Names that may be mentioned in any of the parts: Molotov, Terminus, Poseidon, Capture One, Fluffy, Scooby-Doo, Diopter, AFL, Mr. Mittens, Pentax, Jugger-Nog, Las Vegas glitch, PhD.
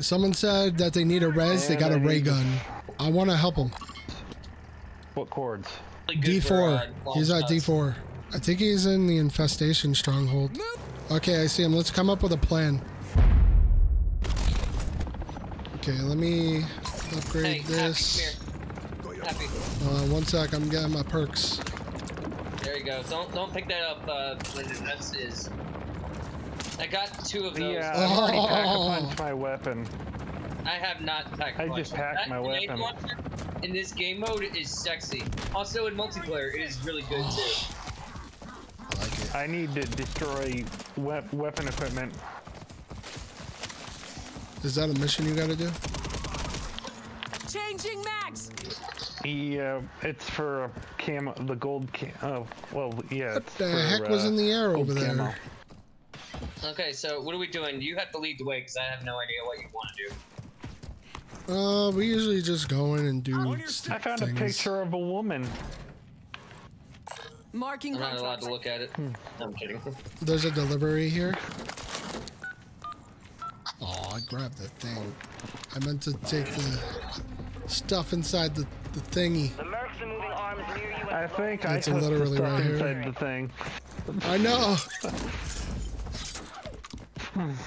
Someone said that they need a res, they got a ray gun. I want to help them. What chords? D4. He's at D4. I think he's in the infestation stronghold. Okay, I see him. Let's come up with a plan. Okay, let me upgrade this. One sec, I'm getting my perks. There you go. Don't pick that up, Blizzard. That's his. I got two of those. Yeah, I pack a punch my weapon. I have not packed a punch. I just packed my weapon. In this game mode, it is sexy. Also, in multiplayer, it is really good too. I like it. I need to destroy weapon equipment. Is that a mission you gotta do? Changing max. Yeah, it's for camo, the gold camo. Well, yeah. What the heck was in the air over there? Camo. Okay, so what are we doing? You have to lead the way because I have no idea what you want to do. We usually just go in and do I found a picture of a woman. Marking. I'm not allowed to look at it. I'm kidding. There's a delivery here. Oh, I grabbed the thing. I meant to take the stuff inside the thingy. The mercs are moving arms near you. I think it's literally right inside the thing. I know.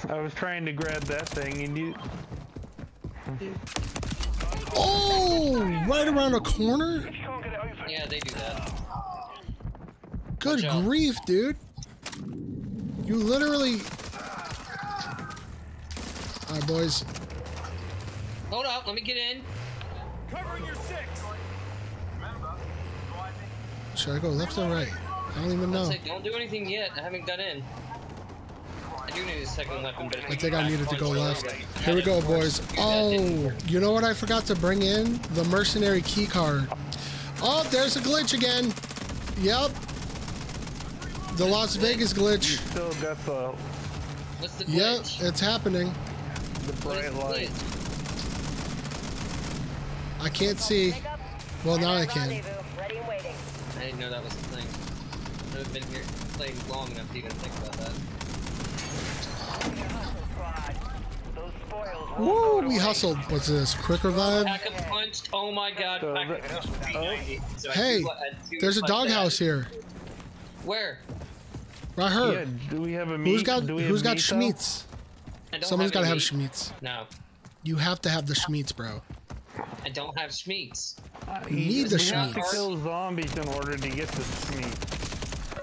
I was trying to grab that thing and you... Oh! Right around a corner? Yeah, they do that. Good grief, dude. You literally... Alright, boys. Hold up, let me get in. Covering your six. Should I go left or right? I don't even know. Like, don't do anything yet. I haven't got in. I do need a second weapon, but I think I needed to go left. Here we go, boys. Oh, you know what I forgot to bring in? The mercenary key card. Oh, there's a glitch again. Yep. The Las Vegas glitch. You still got the... What's the glitch? Yep, it's happening. The bright light. I can't see. Well, now I can. I didn't know that was a thing. I would have been here playing long enough to even think about that. Woo, we hustled. What's this? Quick revive? Oh my god. Hey, there's a doghouse here. Where? Right here. Who's got Schmeats? Someone's got to have Schmeats. No. You have to have the Schmeats, bro. I don't have Schmeats. You need the Schmeats. You have to kill zombies in order to get the Schmeats.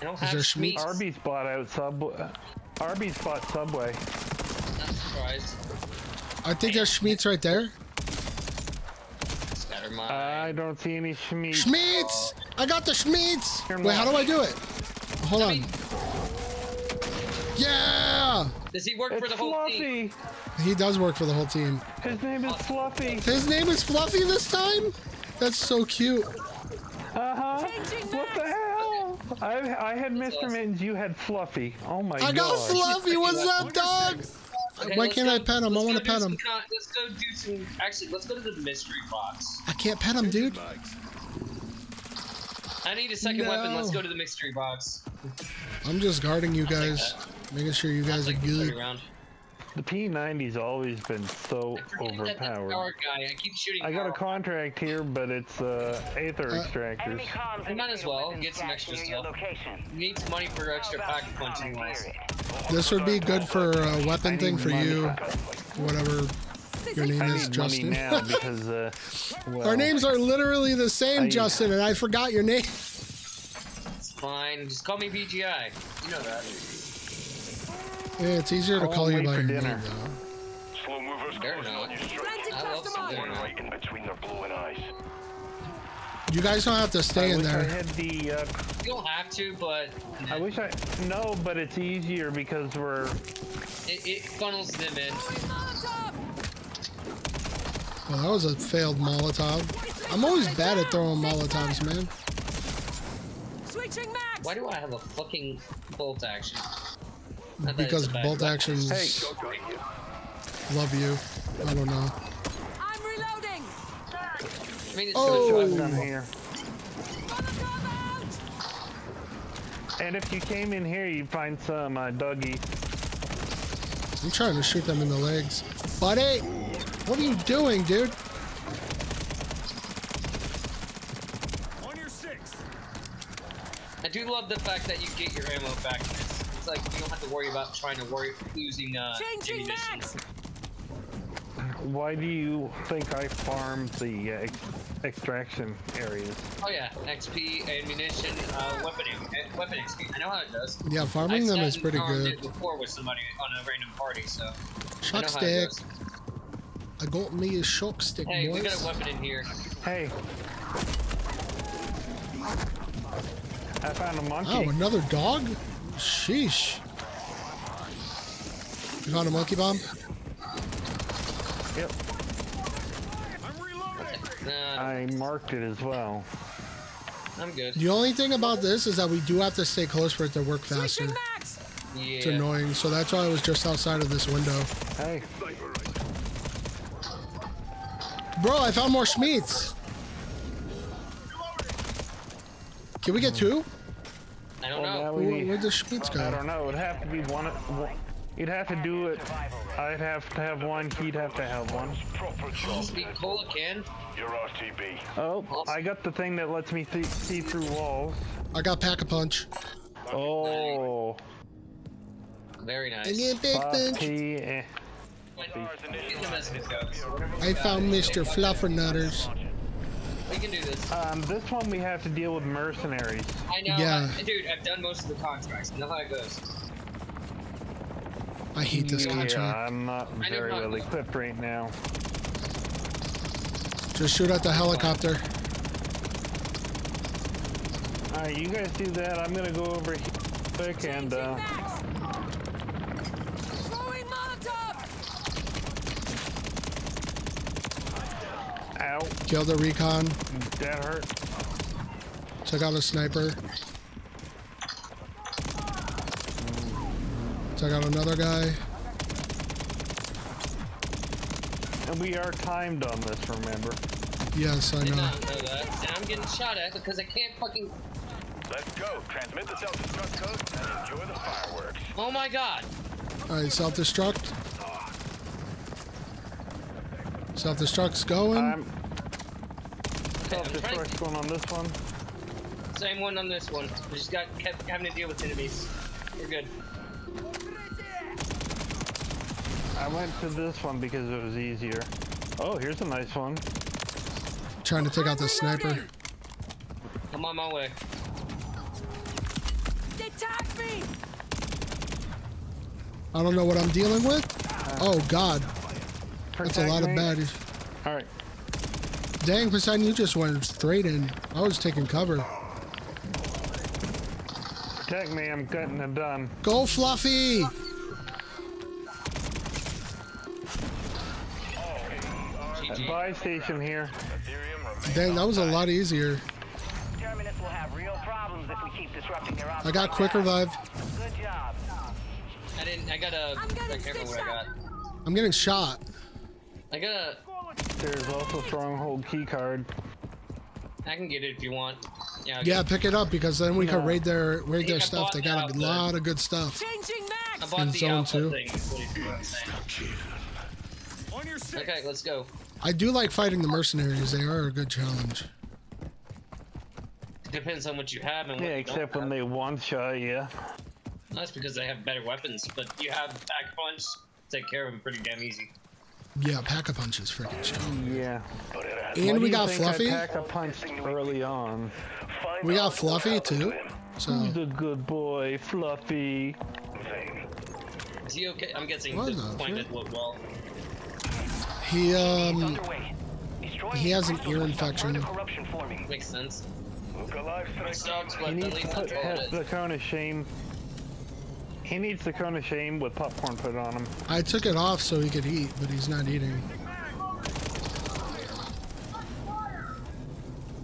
I don't have Schmeats. Arby's bought out Subway. Arby's bought Subway. Not surprised. I think there's Schmeats right there. I don't see any Schmeats. Schmeats! I got the Schmeats! Wait, how do I do it? Hold on. Yeah! Does he work for the whole team? He does work for the whole team. His name is Fluffy. His name is Fluffy this time? That's so cute. Uh-huh. What the hell? I had Mr. Mittens, you had Fluffy. Oh my god. I got Fluffy. What's up, dog? Okay, why can't I pet him? I want to pet him. Let's go do some... Actually, let's go to the mystery box. I can't pet him, dude. I need a second weapon. Let's go to the mystery box. I'm just guarding you guys. Making sure you guys are good. The P90's always been so overpowered. I got a contract here, but it's Aether extractors. I might as well get some extra stuff. You need some money for extra pocket punch anyways. This would be good for a weapon thing for you. Whatever your name is, Justin. Now because, well, our names are literally the same, Justin, and I forgot your name. It's fine. Just call me BGI. You know that. Yeah, it's easier to call you by your name, though. Slow movers closing on your street. I love some warning light in between their blue and eyes. You guys don't have to stay in there. You don't have to, but... I wish I... No, but it's easier because we're... It funnels them in. Well, that was a failed Molotov. I'm always bad at throwing Molotovs, man. Switching max. Why do I have a fucking bolt action? Because bolt actions love you. I don't know. I'm reloading. I mean, it's here. And if you came in here, you'd find some Dougie. I'm trying to shoot them in the legs. Buddy! What are you doing, dude? On your six. I do love the fact that you get your ammo back. It's like you don't have to worry about trying to losing ammunitions. Why do you think I farm the extraction areas? Oh yeah, XP, ammunition, weapon XP. I know how it does. Yeah, farming them is pretty good. I did before with somebody on a random party, so. Shock stick. I got me a shock stick. Hey, boys. We got a weapon in here. Hey. I found a monkey. Oh, another dog? Sheesh. You found a monkey bomb? Yep. I marked it as well. I'm good. The only thing about this is that we do have to stay close for it to work faster. Yeah. It's annoying, so that's why I was just outside of this window. Hey. Bro, I found more Schmeats. Can we get two? I don't know. Where'd the Schmeats go? I don't know. It'd have to be one. You'd have to do it. I'd have to have one. He'd have to have one. Oh, I got the thing that lets me see through walls. I got Pack-a-Punch. Oh. Very nice. I found Mr. Fluffernutters. We can do this. This one we have to deal with mercenaries. I know. Yeah. Dude, I've done most of the contracts. I know how it goes. I hate this contract. Yeah, I'm not very well equipped right now. Just shoot at the helicopter. Alright, you guys do that. I'm gonna go over here quick and throwing Molotov. Ow. Kill the recon. That hurt. Took out a sniper. I got another guy. And we are timed on this, remember? Yes, I know. I know that. And I'm getting shot at because I can't fucking... Let's go. Transmit the self-destruct code and enjoy the fireworks. Oh my god. Alright, self-destruct. Self-destruct's going. Self-destruct's going on this one. Same one on this one. We just kept having to deal with enemies. We're good. I went to this one because it was easier. Oh, here's a nice one. Trying to take out the sniper. I'm on my way. They tagged me. I don't know what I'm dealing with. Oh god, that's a lot of baddies. All right. Dang, Poseidon, you just went straight in. I was taking cover. Protect me, I'm getting it done. Go, Fluffy. Buy station here. Dang, that was a lot easier. Terminus will have real problems if we keep disrupting their operations. I got quick revive. Good job. I'm getting shot. There's also stronghold key card. I can get it if you want. Yeah. Yeah, pick it up because then we can raid their stuff. They got a lot of good stuff. In zone 2. Okay, let's go. I do like fighting the mercenaries. They are a good challenge. It depends on what you have and what you don't except when they one-shot you. That's because they have better weapons, but you have Pack-a-Punch, take care of them pretty damn easy. Yeah, Pack-a-Punch is freaking strong. Yeah. And we got Fluffy. Pack-a-Punch early on. We got Fluffy too. So. He's a good boy, Fluffy. Is he okay? I'm guessing he's pointed well. He has an ear infection. Makes sense. He needs to put the cone of shame. He needs the cone of shame with popcorn put on him. I took it off so he could eat, but he's not eating.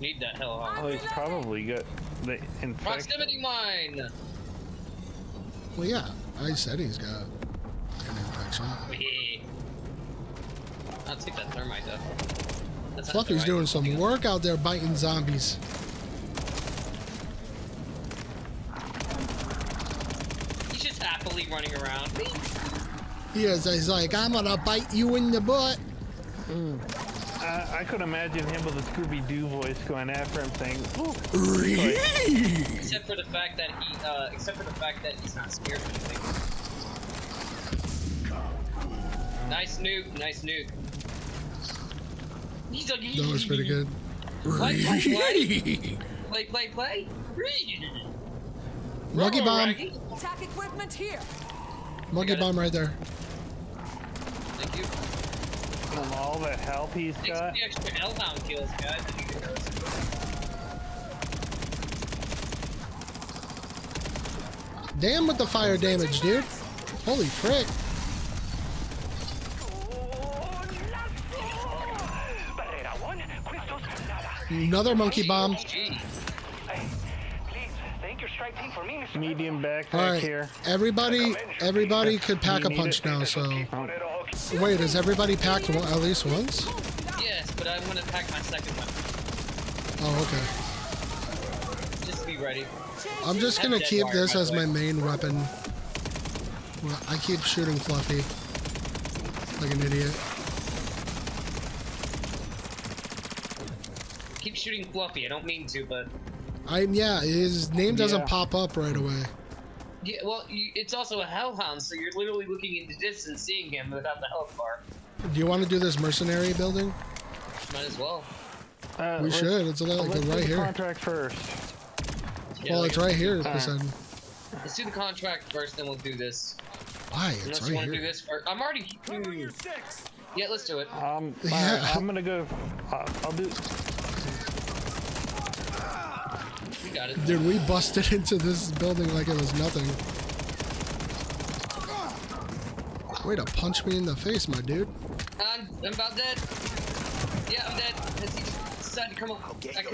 Need that hell on. Well, he's probably got the infection. Proximity mine. Well, yeah, I said he's got an infection. I'll take that thermite though. Fluffy's doing some work out there biting zombies. He's just happily running around. He is. He's like, I'm gonna bite you in the butt. I could imagine him with a Scooby-Doo voice going after him, saying, "Ooh." Except for the fact that he, he's not scared of anything. Nice nuke. Nice nuke. He's like, that was pretty good. Play. Monkey bomb. Attack equipment here. Monkey bomb right there. Thank you. From all the help he's got. The extra hellbound kills, guys. I think it does. Damn with the fire damage, dude. Holy frick. Another monkey bomb. Medium back here. Everybody could pack a punch now, so. Wait, does everybody pack at least once? Yes, but I want to pack my second one. Oh, okay. Just be ready. I'm just gonna keep this as my main weapon. Well, I keep shooting Fluffy like an idiot. Keep shooting Fluffy. I don't mean to, but. Yeah, his name doesn't pop up right away. Yeah, well, it's also a hellhound, so you're literally looking in the distance, seeing him without the health bar. Do you want to do this mercenary building? Might as well. We should. It's like right here. Contract first. Yeah, well, it's right here. Let's do the contract first, then we'll do this. Why? It's right here. Do this first. I'm already. Yeah, let's do it. Yeah. I'm gonna go. I'll do. Got it. Dude, we busted into this building like it was nothing. Way to punch me in the face, my dude. I'm about dead. Yeah, I'm dead. Decided to come up. I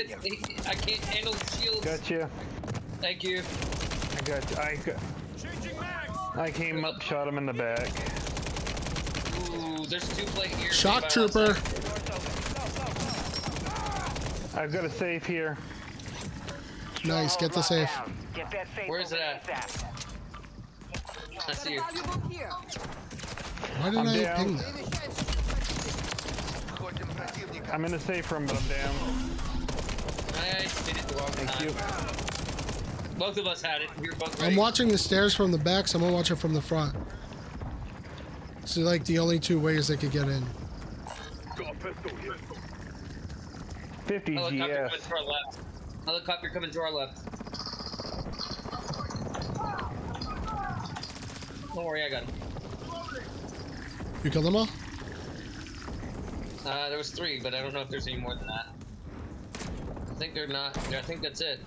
can't handle the shields. Gotcha. Thank you. I got you. I came up, shot him in the back. Ooh, there's two plate here. Shock trooper. I've got a safe here. Nice, get the safe. Where's that? I see you. Why didn't I ping that? I'm in a safe room, but I'm down. Thank you. Both of us had it. We were both ready. I'm watching the stairs from the back, so I'm gonna watch it from the front. It's like the only two ways they could get in. 50 GS. Helicopter coming to our left. Don't worry, I got him. You killed them all? There was three, but I don't know if there's any more than that. I think they're not. I think that's it.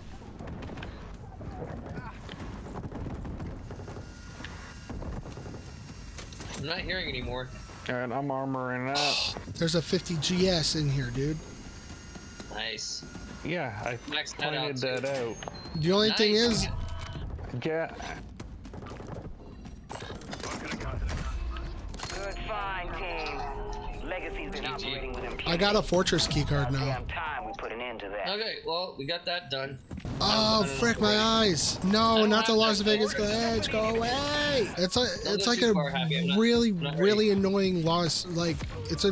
I'm not hearing anymore. Alright, I'm armoring up. There's a 50 GS in here, dude. Nice. Yeah, I pointed that out. The only thing is, yeah. Good find, team. Legacy's been operating with impunity. I got a fortress keycard now. Okay, well, we got that done. Oh, frick my eyes! No, not the Las Vegas glitch. Go away! It's like a really, really annoying loss. Like it's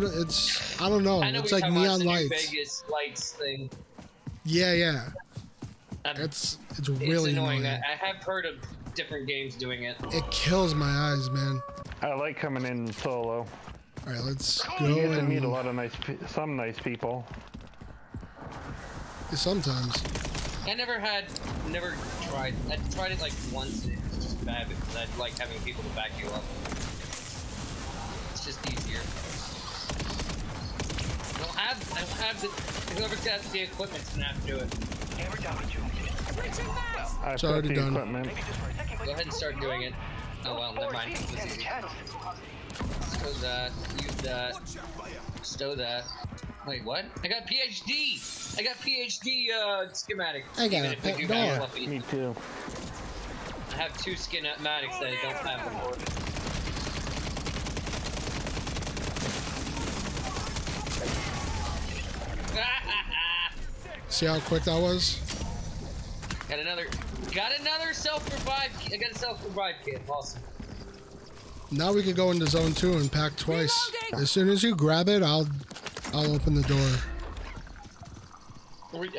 I don't know. It's like neon lights thing. Yeah, yeah. It's really annoying. I have heard of different games doing it. It kills my eyes, man. I like coming in solo. All right, let's go. You get to meet a lot of nice people. Sometimes. I never tried. I tried it like once, and it was just bad because I like having people to back you up. It's just easier. Whoever's got the equipment's gonna have to do it. It's already done. Go ahead and start doing it. Oh well, never mind. It was easy. Stow that. Use that. Stow that. Wait, what? I got PhD. I got PhD schematic. I got it. Me too. I have two schematics that I don't have before. See how quick that was? Got another self-revive kit. Awesome. Now we can go into zone 2 and pack twice. Reloading. As soon as you grab it, I'll open the door.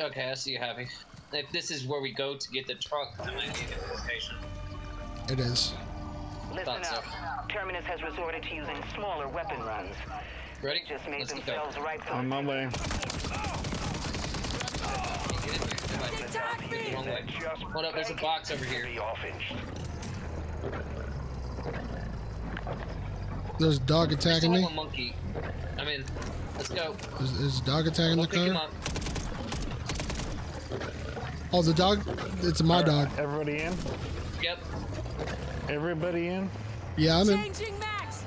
Okay, I see you, Happy. If this is where we go to get the truck, then I need the location. It is. Listen up. Terminus has resorted to using smaller weapon runs. Ready? Just made themselves right on my way. Hold up, there's a box over here. There's a dog attacking me. Monkey. I'm in. Let's go. Is dog attacking the car? Oh, the dog? It's my dog. Everybody in? Yep. Everybody in? Yeah, I'm in. Changing max.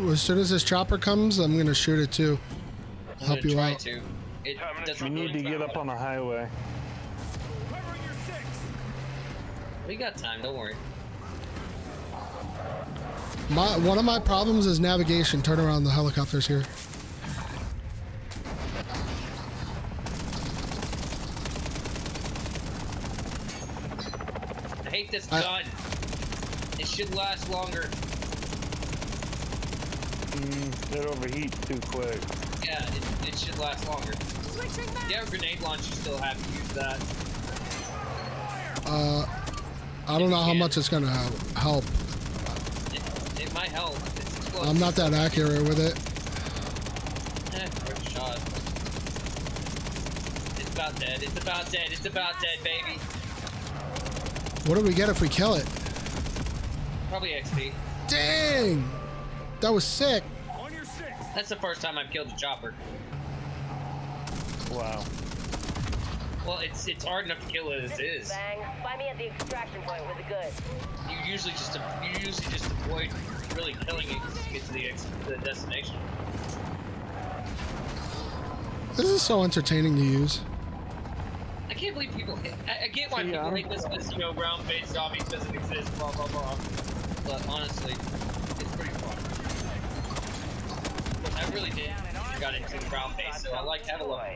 As soon as this chopper comes, I'm gonna shoot it too. Help you out. We need to get up on the highway. We got time, don't worry. One of my problems is navigation. Turn around, the helicopter's here. I hate this gun. It should last longer. It overheats too quick. Yeah, it should last longer. Yeah, grenade launcher still have to use that. I don't know how much it's gonna help. It might help. I'm not that accurate with it. Good shot. It's about dead. It's about dead. It's about dead, baby. What do we get if we kill it? Probably XP. Dang! That was sick. That's the first time I've killed a chopper. Wow. Well, it's hard enough to kill it as is. Bang. Find me at the extraction point with the goods. You usually just avoid really killing it to get to the destination. This is so entertaining to use. I can't believe people. I get why people make this ground-based zombies doesn't exist. Blah blah blah. But honestly, it's pretty fun. I really did. Got into the ground base, so I like that a lot.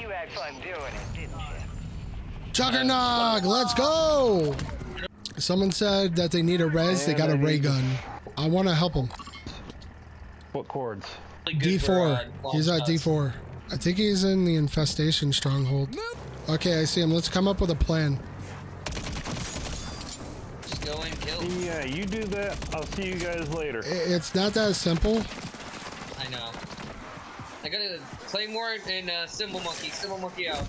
You had fun doing it, didn't you? Jugger-Nog, let's go! Someone said that they need a res, they got a ray gun. I want to help them. What chords? D4. He's at D4. I think he's in the infestation stronghold. Okay, I see him. Let's come up with a plan. Just go and kill. Yeah, you do that. I'll see you guys later. It's not that simple. I know. I got a claymore and a cymbal monkey. Cymbal monkey out.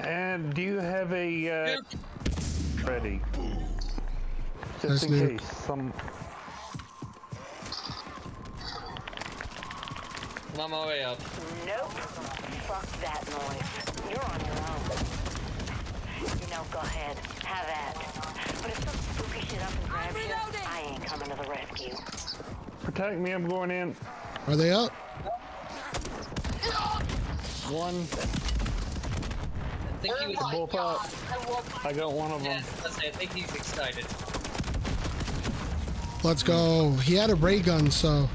And do you have a ready? Just in case I'm on my way up. Nope. Fuck that noise. You're on your own. You know, go ahead. Have at. But if some spooky shit up and grabs you, I ain't coming to the rescue. Protect me, I'm going in. Are they up? One. I think he was both up. I got one of them. I think he's excited. Let's go. He had a ray gun, so.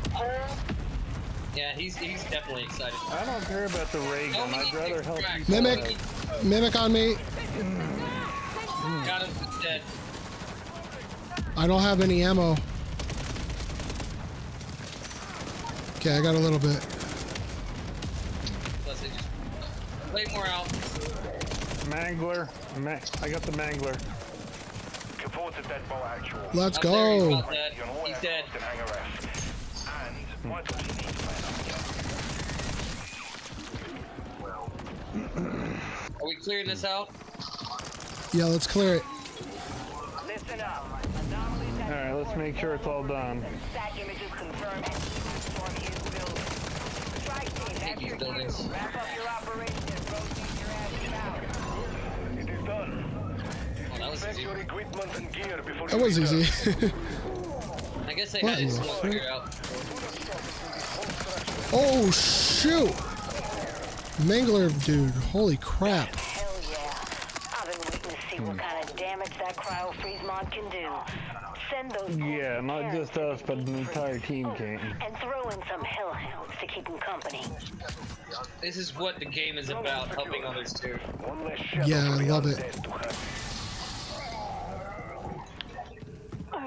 Yeah, he's definitely excited. I don't care about the ray gun. I'd rather help you. Mimic on me. Got him dead. I don't have any ammo. Okay, I got a little bit. Claymore out. Mangler. I got the mangler. Let's go. He's dead. Are we clearing this out? Yeah, let's clear it. Listen up. Alright, let's make sure it's all done. That was easy. I guess I had it figure out. Oh shoot! Mangler dude, holy crap. Hell yeah. I've been waiting to see what kind of damage that cryo freeze mod can do. Send those not just us, but the entire team came. And throw in some hellhounds to keep them company. This is what the game is about, helping others too. Yeah, I love it.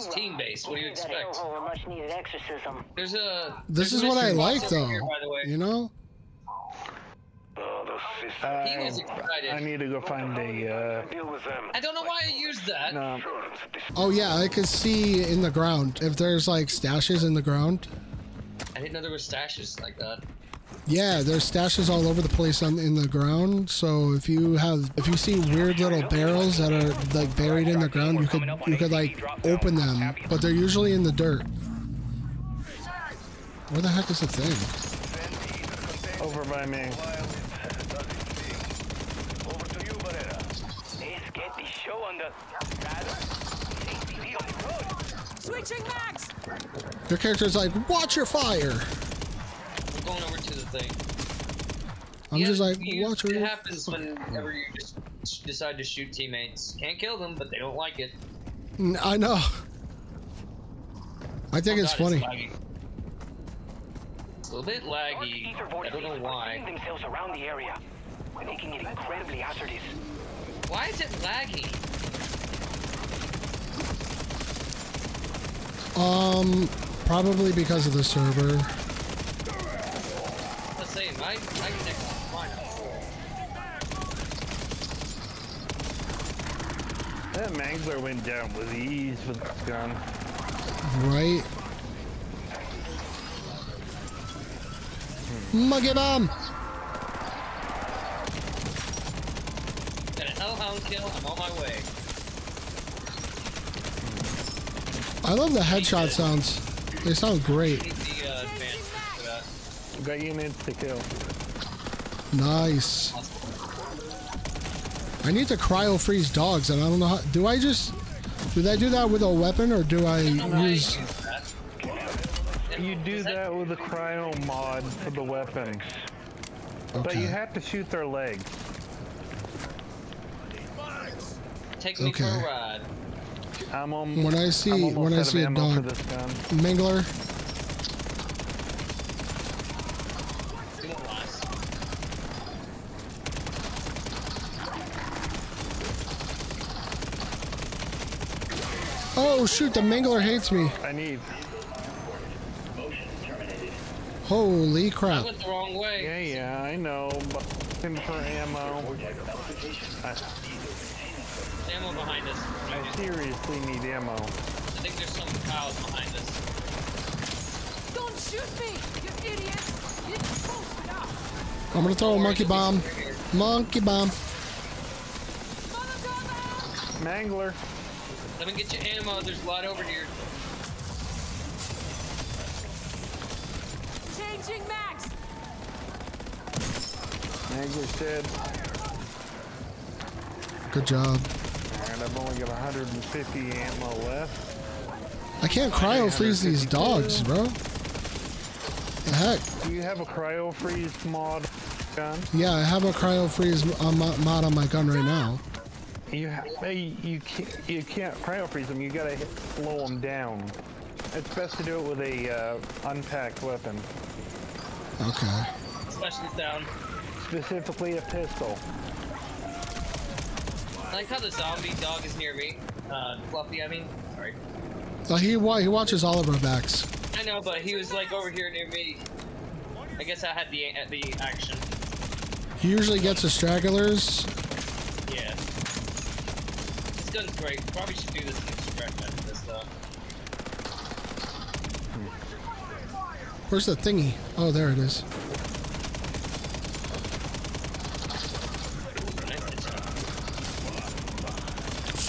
It's team-based. What do you expect? There's a... This is what I like, though. Here, by the way. You know? He was excited. I need to go find a... I don't know why I used that. No. Oh, yeah. I could see in the ground. If there's, like, stashes in the ground. I didn't know there were stashes like that. Yeah, there's stashes all over the place in the ground. So if you see weird little barrels that are like buried in the ground, you could like open them, but they're usually in the dirt. Where the heck is the thing? Over by me. Switching max. Your character's like, watch your fire. Going over to the thing. I'm just like, watch it. It happens whenever you just decide to shoot teammates. Can't kill them, but they don't like it. I know. I think it's funny. It's a little bit laggy. I don't know why. Themselves around the area, making it incredibly hazardous. Why is it laggy? Probably because of the server. I connect mine. That Mangler went down with ease with this gun. Right. Muggy bomb! Got an hellhound kill, I'm on my way. I love the headshot sounds. They sound great. Got units to kill. Nice. I need to cryo freeze dogs, and I don't know how. Do I just? Do I do that with a weapon, or do I use? You do that with a cryo mod for the weapon, okay. But you have to shoot their legs. Take me for a ride. When I see a dog, Mangler. Oh shoot, the Mangler hates me. I need. Holy crap. I went the wrong way. Yeah, I know. But him for ammo. Ammo behind us. I seriously need ammo. I think there's some cows behind us. Don't shoot me, you idiot. You're supposed to die. I'm gonna throw a monkey bomb. Monkey bomb. Mangler. Let me get your ammo, there's a lot over here. Changing max! Mangler's dead. Good job. Alright, I've only got 150 ammo left. I can't cryo freeze these dogs, bro. The heck? Do you have a cryo freeze mod gun? Yeah, I have a cryo freeze mod on my gun right now. You can't cryo freeze them. You gotta slow them down. It's best to do it with a unpacked weapon. Okay. Specialist down. Specifically a pistol. I like how the zombie dog is near me. Fluffy, I mean. Sorry. He watches all of our backs. I know, but he was like over here near me. I guess I had the action. He usually gets the stragglers. Yeah. This gun's great. Probably should do this and extract that from this stuff. Where's the thingy? Oh, there it is.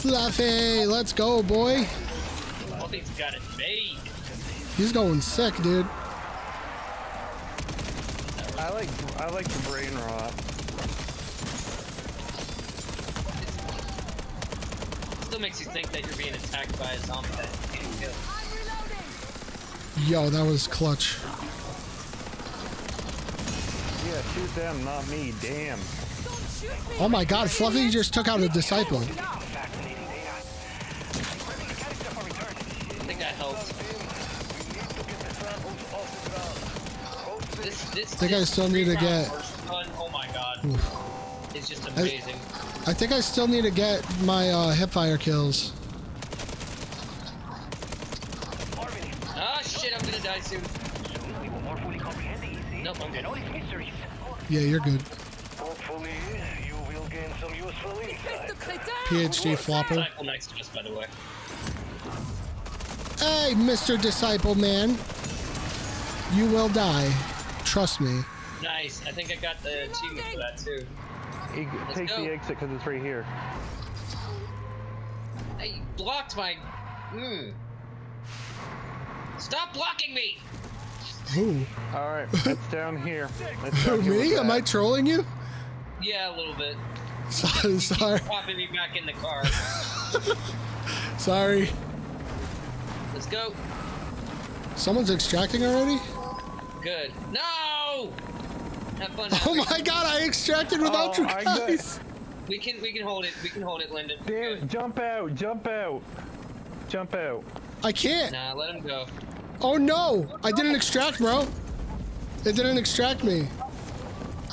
Fluffy, let's go, boy. Fluffy's got it made. He's going sick, dude. I like the brain rot. Makes you think that you're being attacked by a zombie that you can't kill. Yo, that was clutch. Yeah, shoot them, not me, damn. Oh my god, Fluffy just took out a disciple. I think that helped. I think I still need to get... Oh my god. Oof. It's just amazing. I think I still need to get my hipfire kills. Ah, shit, I'm gonna die soon. Soon we will more fully comprehend the easy and all its mysteries. Yeah, you're good. Hopefully, you will gain some useful insight. PhD flopper. Disciple next to us, by the way. Hey, Mr. Disciple Man. You will die. Trust me. Nice. I think I got the achievement for that, too. Take the exit because it's right here. I blocked my... Stop blocking me! Who? Alright, it's down here. Me? Am I trolling you? Yeah, a little bit. Sorry. Sorry. Popping me back in the car. Sorry. Let's go. Someone's extracting already? Good. No! Have fun. Oh my god, I extracted without you guys! We can hold it. We can hold it, Lyndon. Damn, jump out! Jump out! Jump out. I can't! Nah, let him go. Oh no! I didn't extract, bro! It didn't extract me.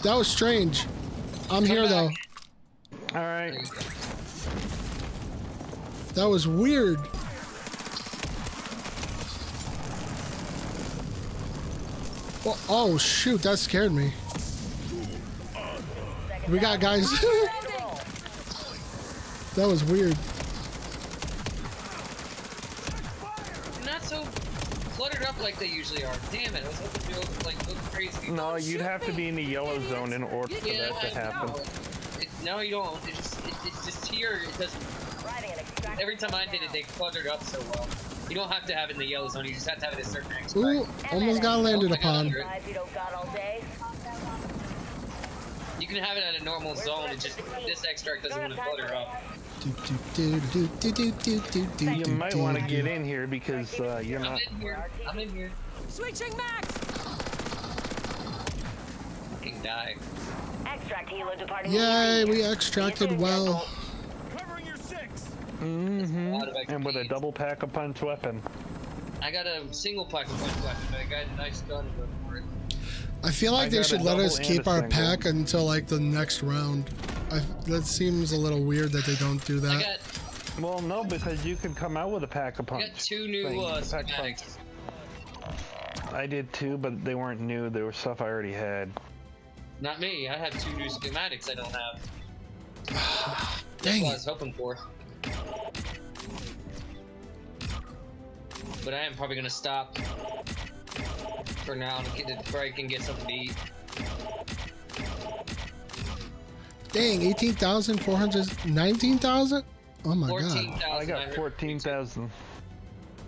That was strange. I'm here though. Alright. That was weird. Well, oh shoot, that scared me. We got guys. That was weird. Not so cluttered up like they usually are. Damn it, I was hoping to look, like, look crazy. No, you'd have to be in the yellow zone in order for that to happen. No, you don't. It's just here. It doesn't. Every time I did it, they cluttered up so well. You don't have to have it in the yellow zone. You just have to have it in a certain extra. Ooh, almost got landed upon. You can have it at a normal zone. It's just this extract doesn't want to clutter up. You might want to get in here because you're not. I'm in here. Switching max. Fucking die. Extract helo departing. Yay, we extracted well. Covering your six. Mm-hmm. And with a double pack a punch weapon. I got a single pack a punch weapon, but I got a nice gun for it. I feel like they should let us keep our pack until like the next round. That seems a little weird that they don't do that. Well, no, because you could come out with a pack of punch. I got two new schematics. I did too, but they weren't new. They were stuff I already had. Not me. I have two new schematics I don't have. Dang. That's what I was hoping for. But I am probably gonna stop for now to get the break and get something to eat. Dang, 18,400, 19,000? Oh my god. I got 14,000.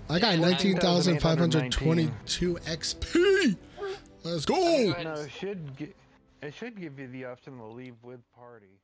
I got 19,522 XP. Let's go. No, it should give you the option to leave with party.